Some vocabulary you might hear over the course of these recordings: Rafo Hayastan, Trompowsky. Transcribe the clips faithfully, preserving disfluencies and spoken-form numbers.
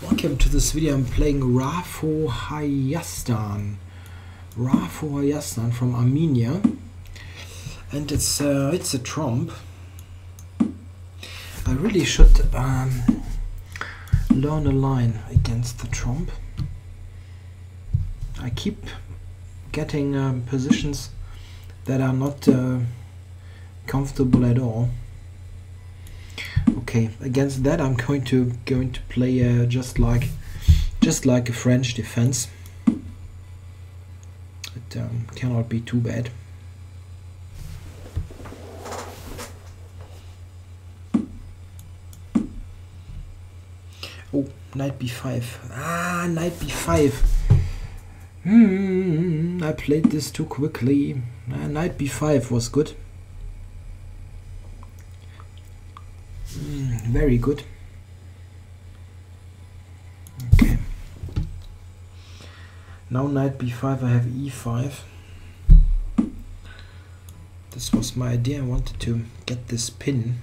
Welcome to this video. I'm playing Rafo Hayastan. Rafo Hayastan from Armenia, and it's uh, it's a tromp. I really should um, learn a line against the tromp. I keep getting um, positions that are not uh, comfortable at all. Okay, against that I'm going to going to play uh, just like just like a French defense. It um, cannot be too bad. Oh, knight b five. Ah, knight b five. Hmm, I played this too quickly. Uh, knight b five was good. Very good. Okay. Now knight b five, I have e five. This was my idea. I wanted to get this pin.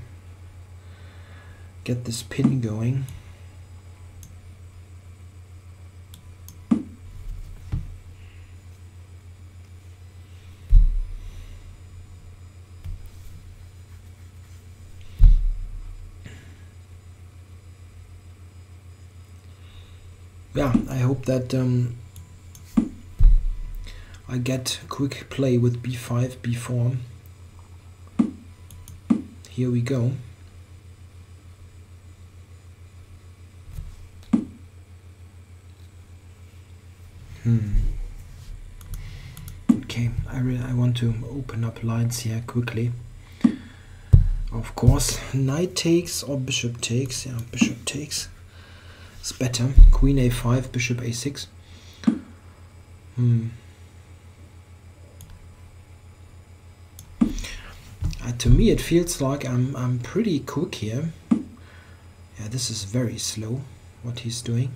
Get this pin going. Yeah, I hope that um, I get quick play with b five, b four. Here we go. Hmm. Okay, I really I want to open up lines here quickly. Of course, knight takes or bishop takes. Yeah, bishop takes. It's better. Queen a five, bishop a six. Hmm. Uh, to me, it feels like I'm I'm pretty quick here. Yeah, this is very slow. What he's doing.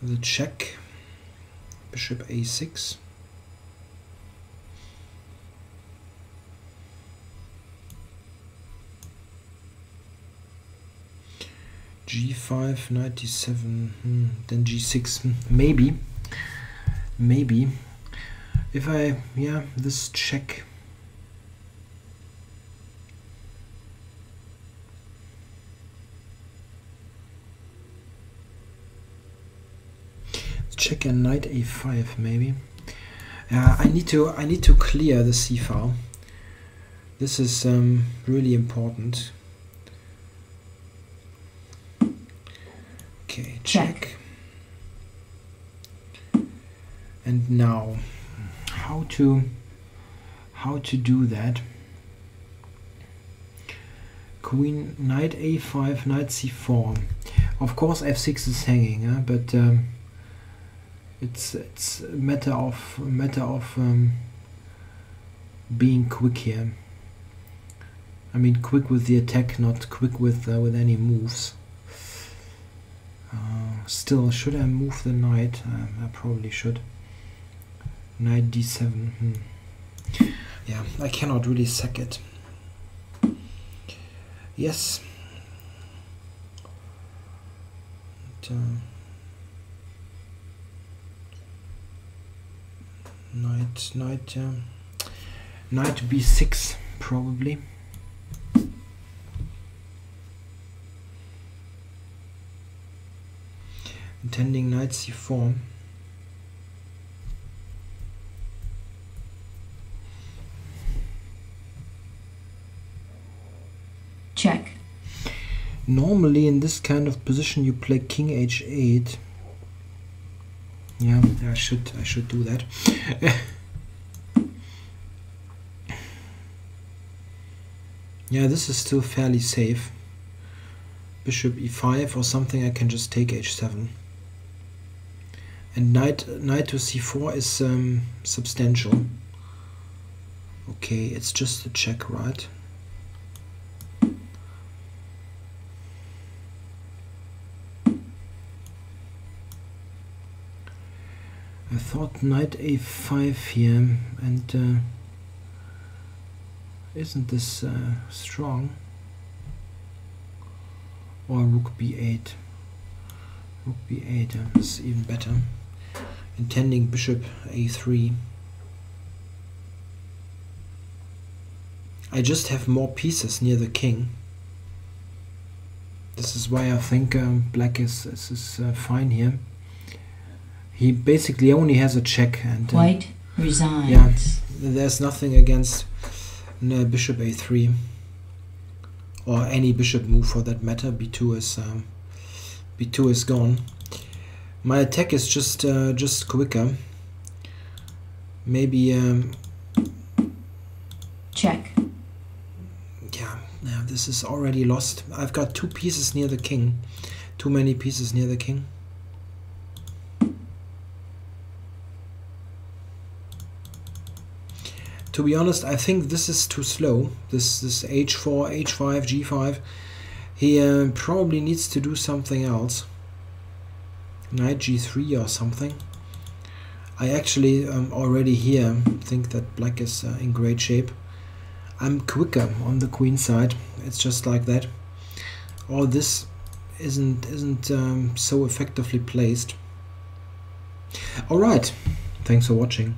The check. Bishop a six. g five, knight d seven, hmm, then g six, maybe, maybe, if I, yeah, this check, check and knight a five, maybe. uh, I need to, I need to clear the c-file. This is um, really important. Okay, check. check. And now, how to how to do that? Queen, knight a five, knight c four. Of course, f six is hanging, eh? But um, it's it's a matter of a matter of um, being quick here. I mean, quick with the attack, not quick with uh, with any moves. Uh, still, should I move the knight? Uh, I probably should. Knight d seven. Hmm. Yeah, I cannot really sack it. Yes. And, uh, knight, knight, uh, knight b six probably. Intending knight c four. Check. Normally in this kind of position you play king h eight. Yeah, I should I should do that. Yeah, this is still fairly safe. Bishop e five or something, I can just take h seven. And knight, knight to c four is um, substantial. Okay, it's just a check, right? I thought knight a five here, and uh, isn't this uh, strong? or rook b eight. Rook b eight is even better. Intending bishop a three. I just have more pieces near the king. This is why I think uh, black is, is, is uh, fine here. He basically only has a check. And, uh, White resigns. Yeah, there's nothing against uh, bishop a three. Or any bishop move for that matter. b two is uh, b two is gone. My attack is just uh, just quicker. Maybe um, check. Yeah, now this is already lost. I've got two pieces near the king. Too many pieces near the king. To be honest, I think this is too slow. This this h four, h five, g five. He uh, probably needs to do something else. Knight g three or something. I actually um, already here think that black is uh, in great shape. I'm quicker on the queen side. It's just like that. All this isn't isn't um, so effectively placed. All right. Thanks for watching.